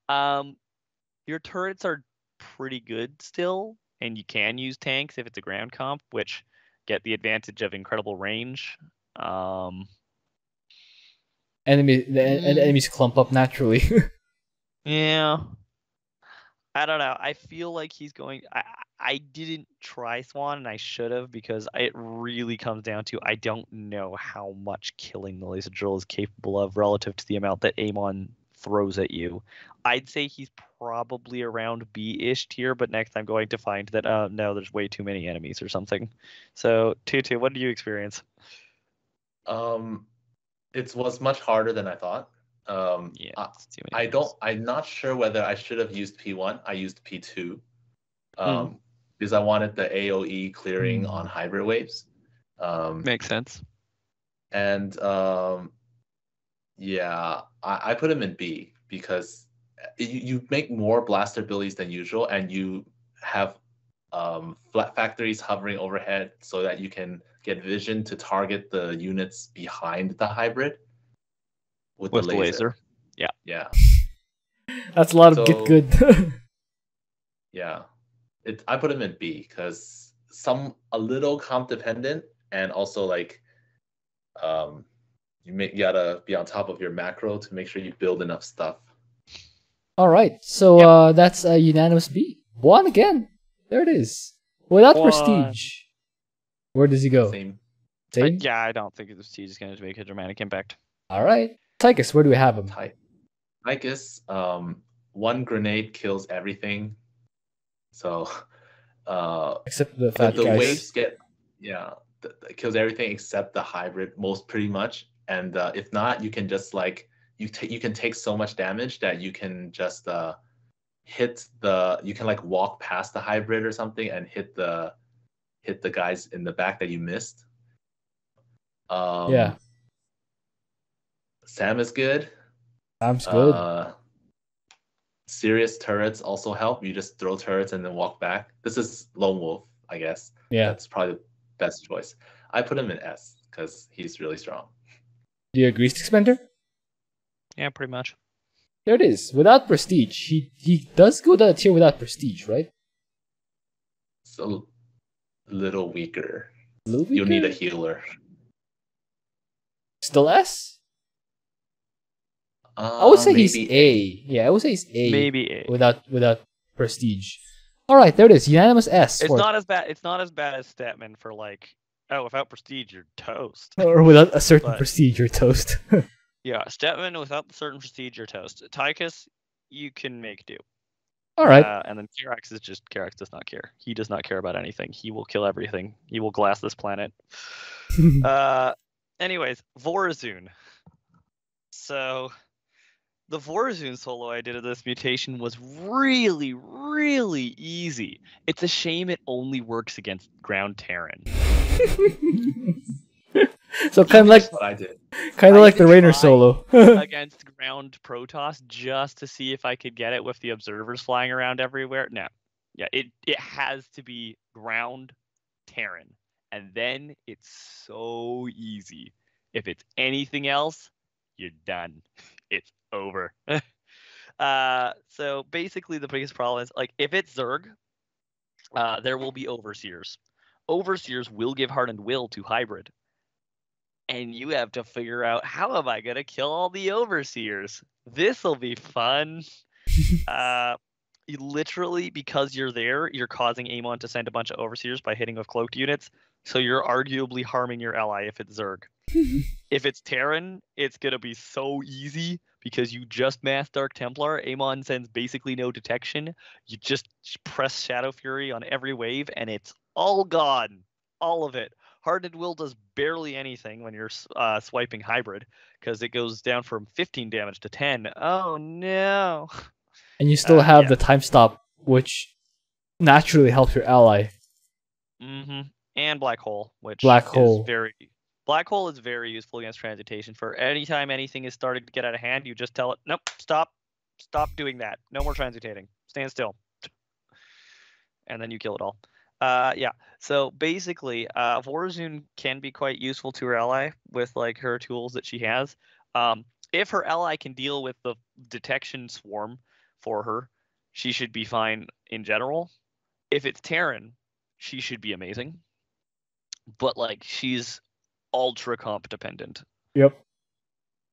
Your turrets are pretty good still, and you can use tanks if it's a ground comp, which get the advantage of incredible range. The enemies clump up naturally. Yeah. I don't know. I feel like he's going... I didn't try Swan, and I should have, because it really comes down to I don't know how much killing the laser drill is capable of relative to the amount that Amon throws at you. I'd say he's probably around B-ish tier, but next I'm going to find that, no, there's way too many enemies or something. So, Tutu, what did you experience? It was much harder than I thought. Yeah, I'm not sure whether I should have used P1. I used P2 because I wanted the AOE clearing on hybrid waves. Makes sense. And yeah, I put him in B because you make more blaster abilities than usual, and you have factories hovering overhead so that you can get vision to target the units behind the hybrid. With the laser. Yeah. That's a lot of good. Yeah. I put him in B because a little comp dependent, and also like you gotta be on top of your macro to make sure you build enough stuff. All right, so yep. That's a unanimous B. One again. There it is. Without prestige, where does he go? Same? Yeah, I don't think the prestige is going to make a dramatic impact. All right, Tychus, where do we have him? Tychus, one grenade kills everything. So, except the fat guys. The waves get it kills everything except the hybrid, most pretty much. And if not, you can just like you can take so much damage that you can just walk past the hybrid or something and hit the guys in the back that you missed. Sam is good. Sam's good. Serious turrets also help. You just throw turrets and then walk back. This is Lone Wolf, I guess. Yeah, that's probably the best choice. I put him in S because he's really strong. Do you agree, Sticksbender? Yeah, pretty much. There it is. Without prestige, he does go down a tier without prestige, right? It's a little weaker. You'll need a healer. Still S? I would say he's A. Yeah, I would say he's A. Maybe A. Without prestige. All right, there it is. Unanimous S. It's not as bad. It's not as bad as Statman for like, oh, without prestige, you're toast. Or without a certain prestige, you're toast. Yeah, Statman without the certain prestige or toast. Tychus, you can make do. All right. And then Karax is just, Karax does not care. He does not care about anything. He will kill everything. He will glass this planet. Anyways, Vorazun. So, the Vorazun solo I did of this mutation was really, really easy. It's a shame it only works against ground Terran. So kind of like the Raynor solo against ground Protoss just to see if I could get it with the observers flying around everywhere. No, yeah, it has to be ground Terran, and then it's so easy. If it's anything else, you're done. It's over. So basically, the biggest problem is like if it's Zerg, there will be overseers. Overseers will give Hardened Will to hybrid. And you have to figure out, how am I going to kill all the overseers? This'll be fun. You literally, because you're there, you're causing Amon to send a bunch of overseers by hitting with cloaked units. So you're arguably harming your ally if it's Zerg. If it's Terran, it's going to be so easy because you just mass Dark Templar. Amon sends basically no detection. You just press Shadow Fury on every wave and it's all gone. All of it. Hardened Will does barely anything when you're swiping hybrid because it goes down from 15 damage to 10. Oh, no. And you still have the time stop, which naturally helps your ally. Mm-hmm. And Black Hole, which Black Hole is very useful against Transmutation. For any time anything is starting to get out of hand, you just tell it, nope, stop. Stop doing that. No more transmutating. Stand still. And then you kill it all. So basically, Vorazun can be quite useful to her ally with like her tools that she has. If her ally can deal with the detection swarm for her, she should be fine in general. If it's Terran, she should be amazing. But like she's ultra comp dependent. Yep.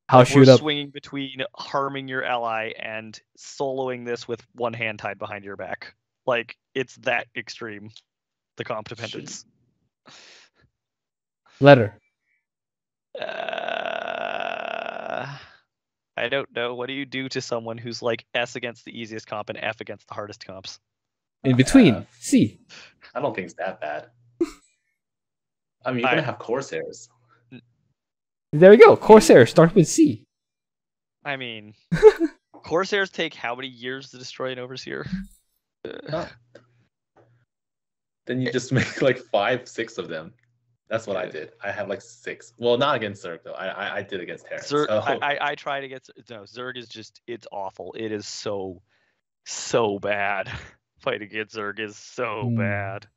How shoot up? Swinging between harming your ally and soloing this with one hand tied behind your back. Like it's that extreme. The comp dependence. Letter. I don't know. What do you do to someone who's like S against the easiest comp and F against the hardest comps? In between. C. I don't think it's that bad. I mean, you're going to have Corsairs. There we go. Corsairs. Start with C. I mean, Corsairs take how many years to destroy an Overseer? Then you just make like 5, 6 of them. That's what I did. I have like 6. Well, not against Zerg though. I did against Terran. Zerg. So. I try to get Zerg is just, it's awful. It is so bad. Fighting against Zerg is so bad.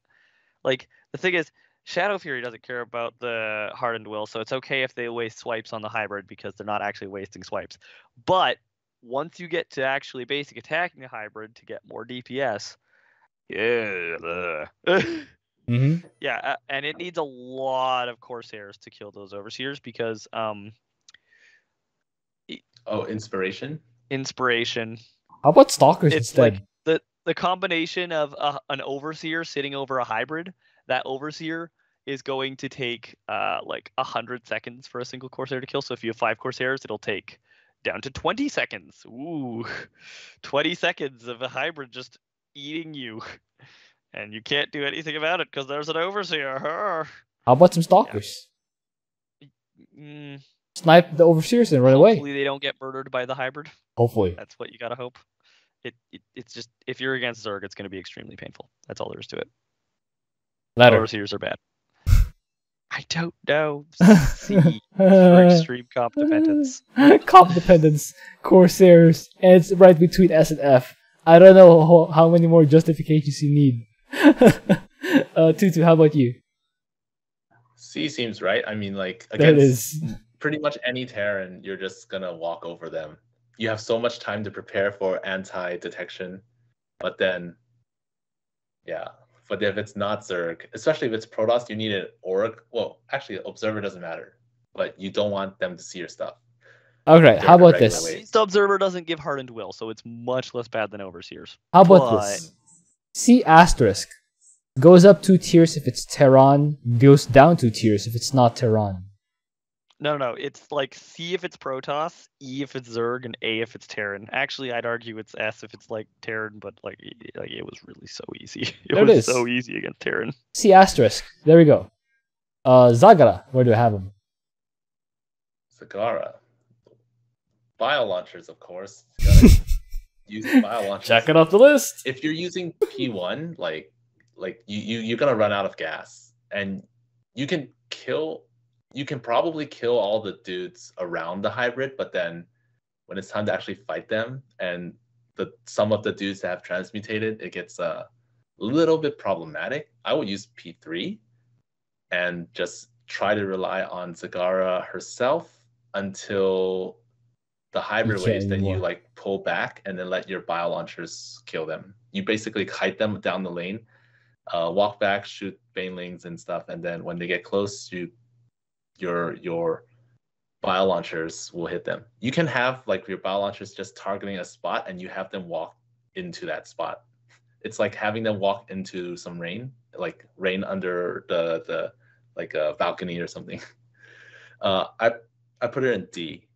Like the thing is, Shadow Fury doesn't care about the Hardened Will, so it's okay if they waste swipes on the hybrid because they're not actually wasting swipes. But once you get to actually basic attacking the hybrid to get more DPS. Yeah. Mm-hmm. Yeah, and it needs a lot of Corsairs to kill those Overseers because... Inspiration? Inspiration. How about Stalkers instead? Like the combination of an Overseer sitting over a hybrid, that Overseer is going to take like 100 seconds for a single Corsair to kill. So if you have 5 Corsairs, it'll take down to 20 seconds. Ooh, 20 seconds of a hybrid just eating you. And you can't do anything about it because there's an Overseer. How about some Stalkers? Yeah. Snipe the Overseers and run away. Hopefully they don't get murdered by the hybrid. Hopefully. That's what you gotta hope. It's just, if you're against Zerg, it's gonna be extremely painful. That's all there is to it. Ladder. Overseers are bad. I don't know. C for extreme comp dependence. Comp dependence. Corsairs. And it's right between S and F. I don't know how many more justifications you need. Tutu, how about you? C seems right. I mean, like, against pretty much any Terran, you're just going to walk over them. You have so much time to prepare for anti-detection. But then, yeah. But if it's not Zerg, especially if it's Protoss, you need an Auric. Well, actually, Observer doesn't matter. But you don't want them to see your stuff. All right, how about this? Observer doesn't give Hardened Will, so it's much less bad than Overseers. How about this? C asterisk goes up 2 tiers if it's Terran, goes down 2 tiers if it's not Terran. No, it's like C if it's Protoss, E if it's Zerg, and A if it's Terran. Actually, I'd argue it's S if it's like Terran, but like it was really so easy. It was so easy against Terran. C asterisk, there we go. Zagara, where do I have him? Zagara. Bio launchers, of course. Use bio launchers. Check it off the list. If you're using P1, like you're gonna run out of gas, and you can kill. You can probably kill all the dudes around the hybrid, but then when it's time to actually fight them, and some of the dudes that have transmutated, it gets a little bit problematic. I would use P3, and just try to rely on Zagara herself until the hybrid waves that you like pull back and then let your bio launchers kill them. You basically kite them down the lane, walk back, shoot banelings and stuff, and then when they get close, your bio launchers will hit them. You can have like your bio launchers just targeting a spot and you have them walk into that spot. It's like having them walk into some rain, like rain under the like a balcony or something. I put it in D.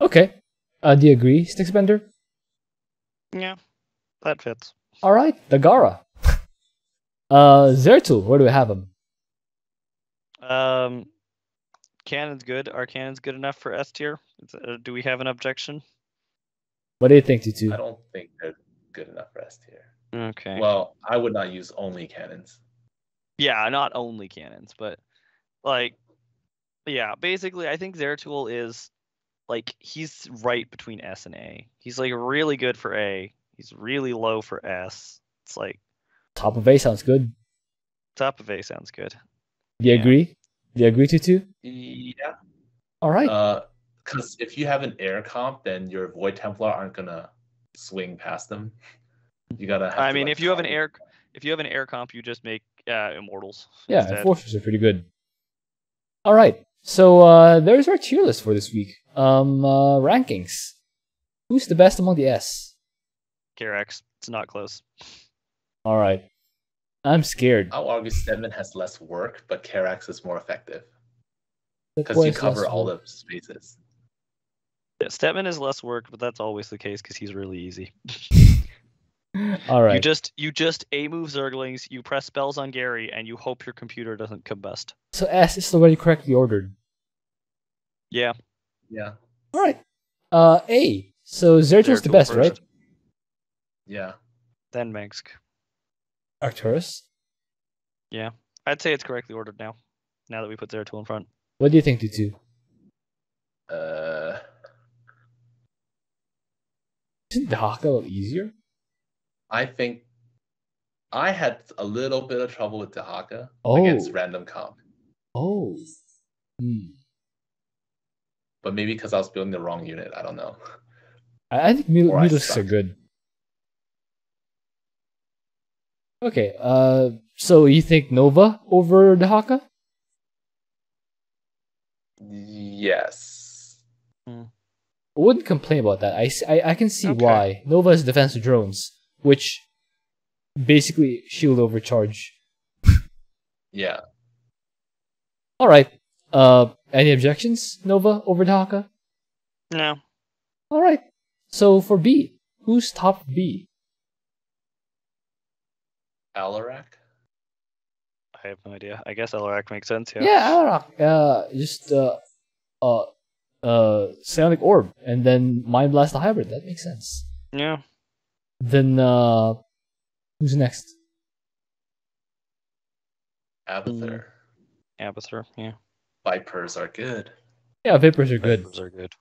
Okay. Do you agree, Sticksbender? Yeah, that fits. All right, Dagara. Zertul, where do we have him? Cannon's good. Are cannons good enough for S tier? Do we have an objection? What do you think, Tutu? I don't think they're good enough for S tier. Okay. Well, I would not use only cannons. Yeah, not only cannons, but like, yeah, basically, I think Zertul is. Like, he's right between S and A. He's, like, really good for A. He's really low for S. It's like... Top of A sounds good. Top of A sounds good. Do you agree? Do you agree, Tutu? Yeah. All right. Because if you have an air comp, then your Void Templar aren't going to swing past them. You got to have... I mean, like, if you have an air comp, you just make Immortals. Yeah, Enforcers are pretty good. All right. So, there's our tier list for this week. Rankings. Who's the best among the S? Karax. It's not close. Alright. I'm scared. I'll argue Stedman has less work, but Karax is more effective. Because you cover all the spaces. Yeah, Stedman is less work, but that's always the case because he's really easy. Alright. You just A-move Zerglings, you press spells on Gary, and you hope your computer doesn't combust. So S is already correctly ordered. Yeah. Yeah. All right. A. So Zertul's the best, version. Right? Yeah. Then Mengsk. Arcturus? Yeah. I'd say it's correctly ordered now. Now that we put Zertul in front. What do you think, Tutu? Isn't Dehaka a little easier? I think I had a little bit of trouble with Dehaka against random comp. Oh. Hmm. But maybe because I was building the wrong unit, I don't know. I think Mutas are good. Okay, So you think Nova over Dehaka? Yes. Hmm. I wouldn't complain about that. I can see why. Nova is defensive drones, which basically shield overcharge. Yeah. All right. Any objections, Nova over Dehaka? No. All right. So for B, who's top B? Alarak? I have no idea. I guess Alarak makes sense, yeah. Yeah, Alarak. Psionic Orb, and then Mind Blast the Hybrid. That makes sense. Yeah. Then, who's next? Abathur. Abathur, yeah. Vipers are good. Yeah, Vipers are good. Vipers are good.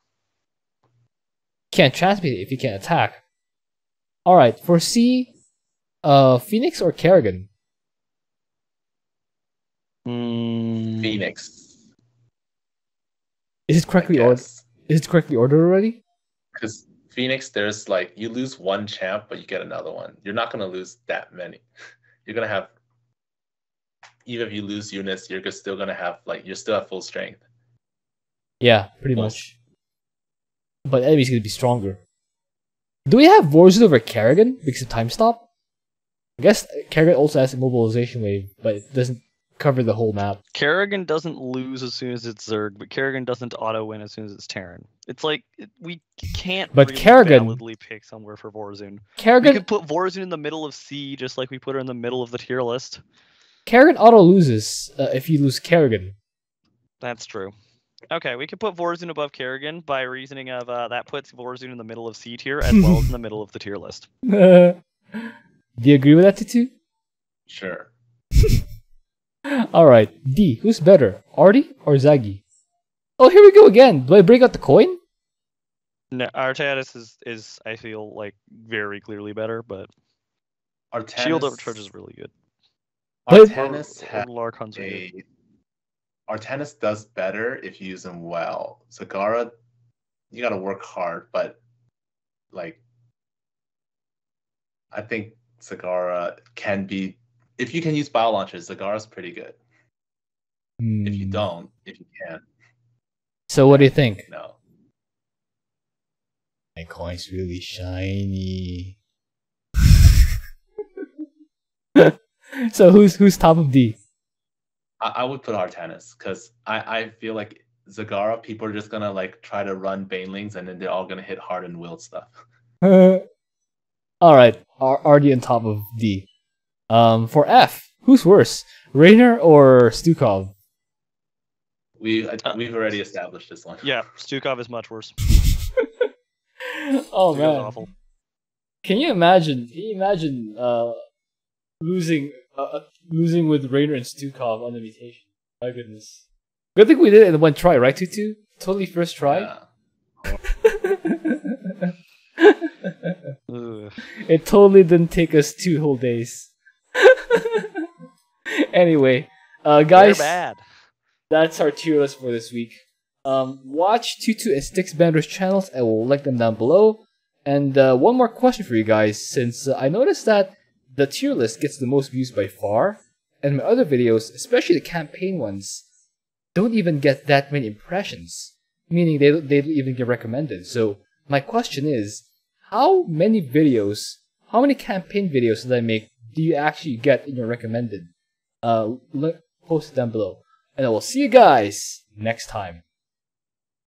Can't transmute if you can't attack. Alright, for C, Phoenix or Kerrigan? Phoenix. Is it correctly ordered already? Because Phoenix, there's like, you lose one champ, but you get another one. You're not going to lose that many. You're going to have, even if you lose units, you're still going to have, like, you're still at full strength. Yeah, pretty much. But enemy's going to be stronger. Do we have Warzone over Kerrigan because of Time Stop? I guess Kerrigan also has Immobilization Wave, but it doesn't cover the whole map. Kerrigan doesn't lose as soon as it's Zerg, but Kerrigan doesn't auto-win as soon as it's Terran. It's like, we can't but really validly pick somewhere for Warzone. Kerrigan, we could put Warzone in the middle of C, just like we put her in the middle of the tier list. Kerrigan auto-loses if you lose Kerrigan. That's true. Okay, we could put Warzone above Kerrigan by reasoning of that puts Warzone in the middle of C tier as well as in the middle of the tier list. Do you agree with that, Tutu? Sure. Alright, D, who's better, Arty or Zaggy? Oh, here we go again. Do I break out the coin? No, Artanis is I feel like very clearly better, but Artanis, Shield Overcharge is really good. Artanis does better if you use him well. Zagara, you gotta work hard, but like, I think Zagara can be. If you can use bio launchers, Zagara's pretty good. Mm. If you don't, if you can. So what do you think? No. My coin's really shiny. So who's top of D? I would put Artanis, because I feel like Zagara, people are just going to like try to run Banelings, and then they're all going to hit Hardened Will stuff. Alright, already on top of D. For F, who's worse, Raynor or Stukov? We've already established this one. Yeah, Stukov is much worse. Oh, Stukov's man. Awful. Can you imagine losing with Raynor and Stukov on the mutation. My goodness. Good thing we did it in one try, right, Tutu? Totally first try? Yeah. It totally didn't take us 2 whole days. Anyway, guys, bad. That's our tier list for this week. Watch Tutu and Sticksbender's channels, and we'll link them down below. And one more question for you guys, since I noticed that the tier list gets the most views by far, and my other videos, especially the campaign ones, don't even get that many impressions, meaning they don't even get recommended. So my question is, how many campaign videos did I make do you actually get in your recommended? Post it down below. And I will see you guys next time.